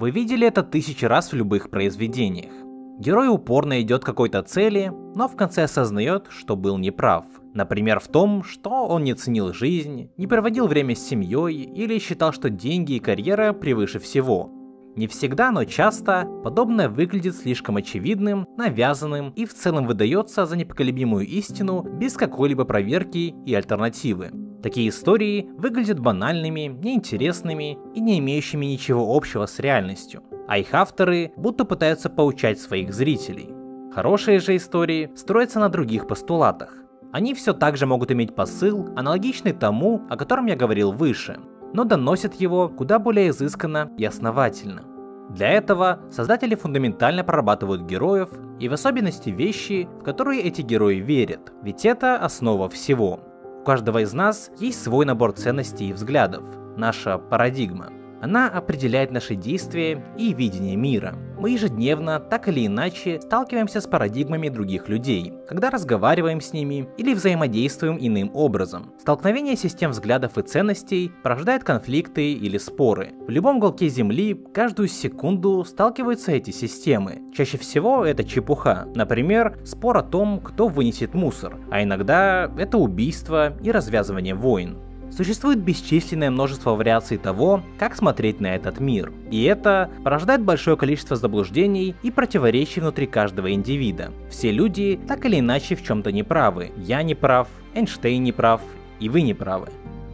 Вы видели это тысячи раз в любых произведениях. Герой упорно идет к какой-то цели, но в конце осознает, что был неправ. Например, в том, что он не ценил жизнь, не проводил время с семьей или считал, что деньги и карьера превыше всего. Не всегда, но часто подобное выглядит слишком очевидным, навязанным и в целом выдается за непоколебимую истину без какой-либо проверки и альтернативы. Такие истории выглядят банальными, неинтересными и не имеющими ничего общего с реальностью, а их авторы будто пытаются поучать своих зрителей. Хорошие же истории строятся на других постулатах. Они все так же могут иметь посыл, аналогичный тому, о котором я говорил выше, но доносят его куда более изысканно и основательно. Для этого создатели фундаментально прорабатывают героев и в особенности вещи, в которые эти герои верят, ведь это основа всего. У каждого из нас есть свой набор ценностей и взглядов, наша парадигма. Она определяет наши действия и видение мира. Мы ежедневно, так или иначе, сталкиваемся с парадигмами других людей, когда разговариваем с ними или взаимодействуем иным образом. Столкновение систем взглядов и ценностей порождает конфликты или споры. В любом уголке Земли каждую секунду сталкиваются эти системы. Чаще всего это чепуха, например, спор о том, кто вынесет мусор, а иногда это убийство и развязывание войн. Существует бесчисленное множество вариаций того, как смотреть на этот мир. И это порождает большое количество заблуждений и противоречий внутри каждого индивида. Все люди так или иначе в чем-то неправы. Я не прав, Эйнштейн не прав, и вы не правы.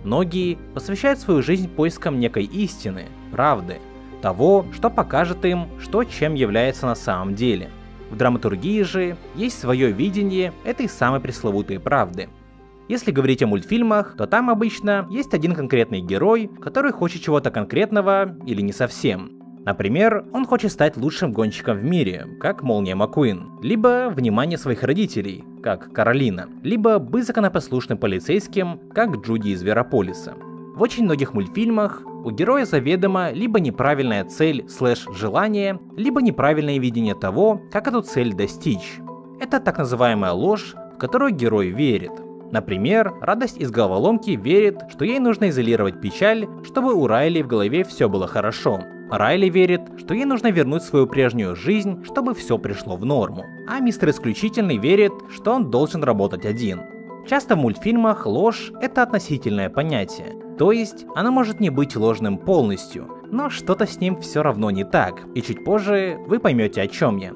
Многие посвящают свою жизнь поискам некой истины, правды, того, что покажет им, что чем является на самом деле. В драматургии же есть свое видение этой самой пресловутой правды. Если говорить о мультфильмах, то там обычно есть один конкретный герой, который хочет чего-то конкретного или не совсем. Например, он хочет стать лучшим гонщиком в мире, как Молния Маккуин, либо внимание своих родителей, как Коралина, либо быть законопослушным полицейским, как Джуди из Зверополиса. В очень многих мультфильмах у героя заведомо либо неправильная цель / желание, либо неправильное видение того, как эту цель достичь. Это так называемая ложь, в которую герой верит. Например, Радость из Головоломки верит, что ей нужно изолировать печаль, чтобы у Райли в голове все было хорошо. Райли верит, что ей нужно вернуть свою прежнюю жизнь, чтобы все пришло в норму. А Мистер Исключительный верит, что он должен работать один. Часто в мультфильмах ложь – это относительное понятие. То есть, она может не быть ложным полностью, но что-то с ним все равно не так, и чуть позже вы поймете, о чем я.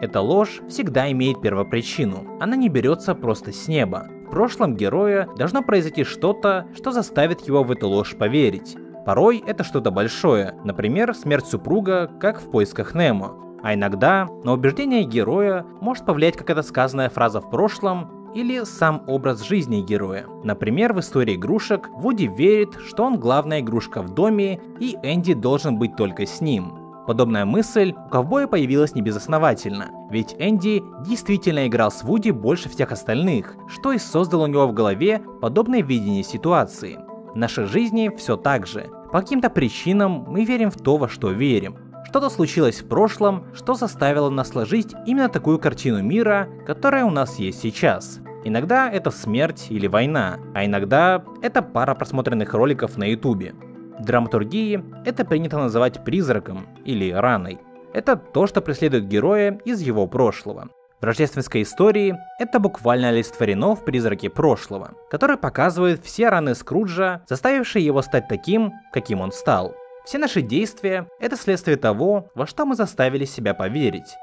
Эта ложь всегда имеет первопричину, она не берется просто с неба. В прошлом героя должно произойти что-то, что заставит его в эту ложь поверить. Порой это что-то большое, например, смерть супруга, как в «Поисках Немо». А иногда на убеждение героя может повлиять какая-то сказанная фраза в прошлом или сам образ жизни героя. Например, в истории игрушек Вуди верит, что он главная игрушка в доме и Энди должен быть только с ним. Подобная мысль у ковбоя появилась небезосновательно, ведь Энди действительно играл с Вуди больше всех остальных, что и создало у него в голове подобное видение ситуации. В нашей жизни все так же. По каким-то причинам мы верим в то, во что верим. Что-то случилось в прошлом, что заставило нас сложить именно такую картину мира, которая у нас есть сейчас. Иногда это смерть или война, а иногда это пара просмотренных роликов на ютубе. В драматургии это принято называть призраком или раной. Это то, что преследует героя из его прошлого. В рождественской истории это буквально олицетворено в «Призраке прошлого», который показывает все раны Скруджа, заставившие его стать таким, каким он стал. Все наши действия – это следствие того, во что мы заставили себя поверить.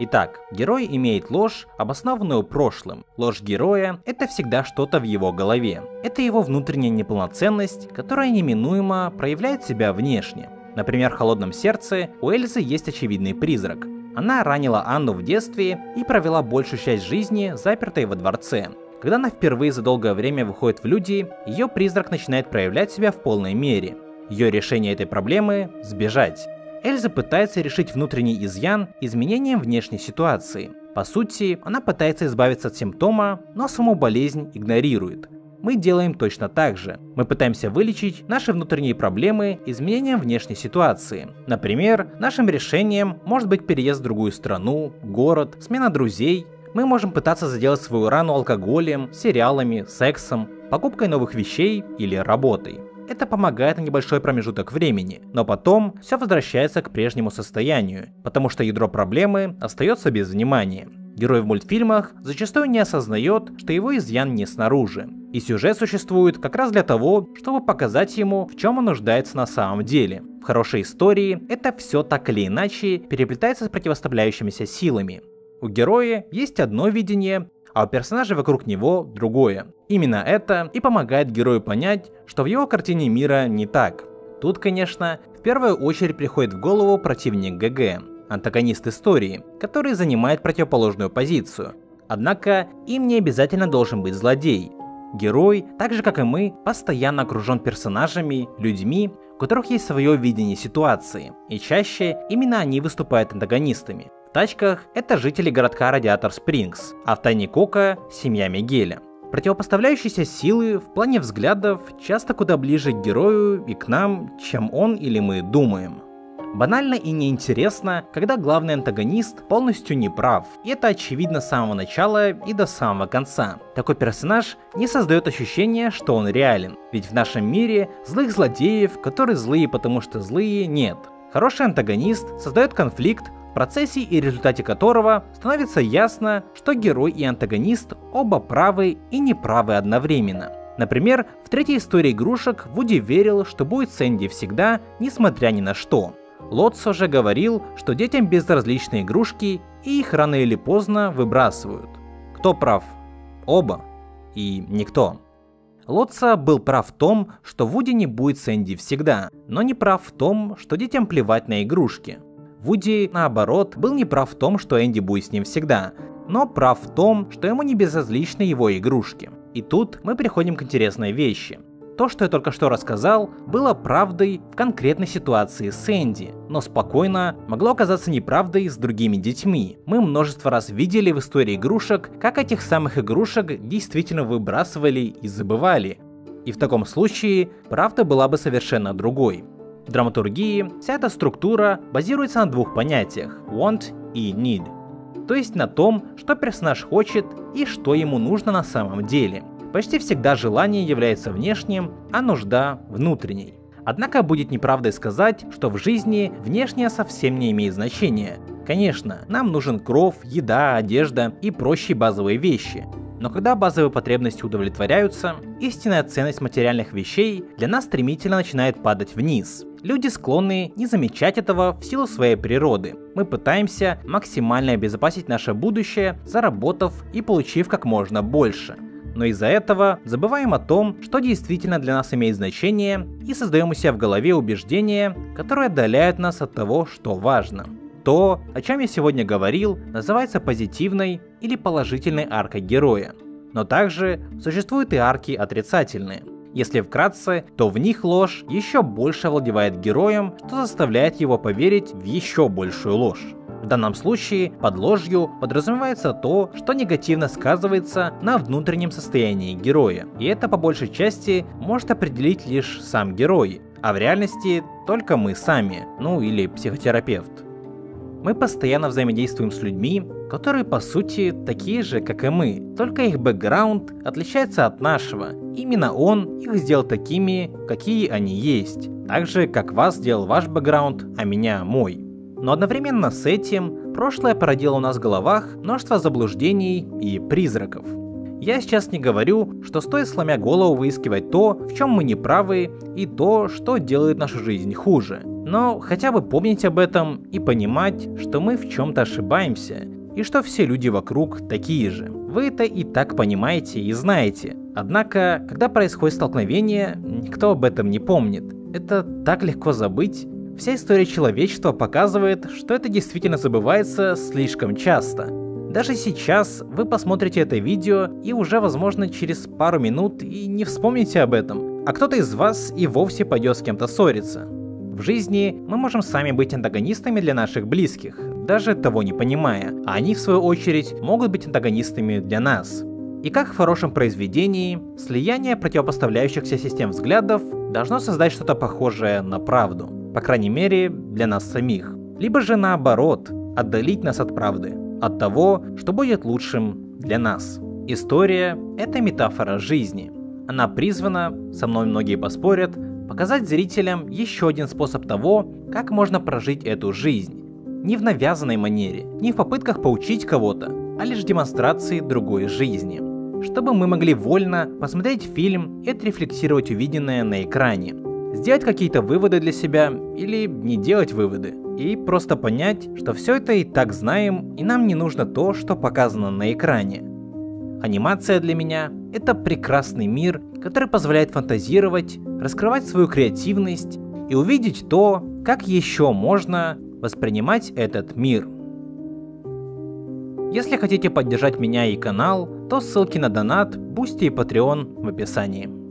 Итак, герой имеет ложь, обоснованную прошлым. Ложь героя – это всегда что-то в его голове. Это его внутренняя неполноценность, которая неминуемо проявляет себя внешне. Например, в «Холодном сердце» у Эльзы есть очевидный призрак. Она ранила Анну в детстве и провела большую часть жизни запертой во дворце. Когда она впервые за долгое время выходит в люди, ее призрак начинает проявлять себя в полной мере. Ее решение этой проблемы – сбежать. Эльза пытается решить внутренний изъян изменением внешней ситуации. По сути, она пытается избавиться от симптома, но саму болезнь игнорирует. Мы делаем точно так же. Мы пытаемся вылечить наши внутренние проблемы изменением внешней ситуации. Например, нашим решением может быть переезд в другую страну, город, смена друзей. Мы можем пытаться заделать свою рану алкоголем, сериалами, сексом, покупкой новых вещей или работой. Это помогает на небольшой промежуток времени, но потом все возвращается к прежнему состоянию, потому что ядро проблемы остается без внимания. Герой в мультфильмах зачастую не осознает, что его изъян не снаружи. И сюжет существует как раз для того, чтобы показать ему, в чем он нуждается на самом деле. В хорошей истории это все так или иначе переплетается с противоставляющимися силами. У героя есть одно видение, а у персонажей вокруг него другое. Именно это и помогает герою понять, что в его картине мира не так. Тут, конечно, в первую очередь приходит в голову противник ГГ, антагонист истории, который занимает противоположную позицию. Однако им не обязательно должен быть злодей. Герой, так же как и мы, постоянно окружен персонажами, людьми, у которых есть свое видение ситуации, и чаще именно они выступают антагонистами. В «Тачках» это жители городка Радиатор Спрингс, а в «Тайне Коко» семья Мигеля. Противопоставляющиеся силы в плане взглядов часто куда ближе к герою и к нам, чем он или мы думаем. Банально и неинтересно, когда главный антагонист полностью не прав, и это очевидно с самого начала и до самого конца. Такой персонаж не создает ощущения, что он реален, ведь в нашем мире злых злодеев, которые злые потому что злые, нет. Хороший антагонист создает конфликт, в процессе и результате которого становится ясно, что герой и антагонист оба правы и неправы одновременно. Например, в третьей истории игрушек Вуди верил, что будет с Энди всегда, несмотря ни на что. Лотсо же говорил, что детям безразличны игрушки и их рано или поздно выбрасывают. Кто прав? Оба. И никто. Лотсо был прав в том, что Вуди не будет с Энди всегда, но не прав в том, что детям плевать на игрушки. Вуди, наоборот, был не прав в том, что Энди будет с ним всегда, но прав в том, что ему не безразличны его игрушки. И тут мы приходим к интересной вещи. То, что я только что рассказал, было правдой в конкретной ситуации с Энди, но спокойно могло оказаться неправдой с другими детьми. Мы множество раз видели в истории игрушек, как этих самых игрушек действительно выбрасывали и забывали. И в таком случае правда была бы совершенно другой. В драматургии вся эта структура базируется на двух понятиях – want и need. То есть на том, что персонаж хочет и что ему нужно на самом деле. Почти всегда желание является внешним, а нужда – внутренней. Однако будет неправдой сказать, что в жизни внешнее совсем не имеет значения. Конечно, нам нужен кров, еда, одежда и прочие базовые вещи. Но когда базовые потребности удовлетворяются, истинная ценность материальных вещей для нас стремительно начинает падать вниз. Люди склонны не замечать этого в силу своей природы. Мы пытаемся максимально обезопасить наше будущее, заработав и получив как можно больше. Но из-за этого забываем о том, что действительно для нас имеет значение, и создаем у себя в голове убеждения, которые отдаляют нас от того, что важно. То, о чем я сегодня говорил, называется позитивной или положительной аркой героя. Но также существуют и арки отрицательные. Если вкратце, то в них ложь еще больше овладевает героем, что заставляет его поверить в еще большую ложь. В данном случае под ложью подразумевается то, что негативно сказывается на внутреннем состоянии героя, и это по большей части может определить лишь сам герой, а в реальности только мы сами, ну или психотерапевт. Мы постоянно взаимодействуем с людьми, которые по сути такие же, как и мы, только их бэкграунд отличается от нашего, именно он их сделал такими, какие они есть, так же как вас сделал ваш бэкграунд, а меня мой. Но одновременно с этим прошлое породило у нас в головах множество заблуждений и призраков. Я сейчас не говорю, что стоит сломя голову выискивать то, в чем мы не правы, и то, что делает нашу жизнь хуже. Но хотя бы помнить об этом и понимать, что мы в чем-то ошибаемся, и что все люди вокруг такие же. Вы это и так понимаете и знаете. Однако, когда происходит столкновение, никто об этом не помнит. Это так легко забыть. Вся история человечества показывает, что это действительно забывается слишком часто. Даже сейчас вы посмотрите это видео и уже, возможно, через пару минут и не вспомните об этом, а кто-то из вас и вовсе пойдет с кем-то ссориться. В жизни мы можем сами быть антагонистами для наших близких, даже того не понимая, а они, в свою очередь, могут быть антагонистами для нас. И как в хорошем произведении, слияние противопоставляющихся систем взглядов должно создать что-то похожее на правду. По крайней мере, для нас самих. Либо же наоборот, отдалить нас от правды, от того, что будет лучшим для нас. История — это метафора жизни. Она призвана, со мной многие поспорят, показать зрителям еще один способ того, как можно прожить эту жизнь. Не в навязанной манере, не в попытках поучить кого-то, а лишь демонстрации другой жизни. Чтобы мы могли вольно посмотреть фильм и отрефлексировать увиденное на экране. Сделать какие-то выводы для себя или не делать выводы. И просто понять, что все это и так знаем, и нам не нужно то, что показано на экране. Анимация для меня – это прекрасный мир, который позволяет фантазировать, раскрывать свою креативность и увидеть то, как еще можно воспринимать этот мир. Если хотите поддержать меня и канал, то ссылки на донат, Бусти и Patreon в описании.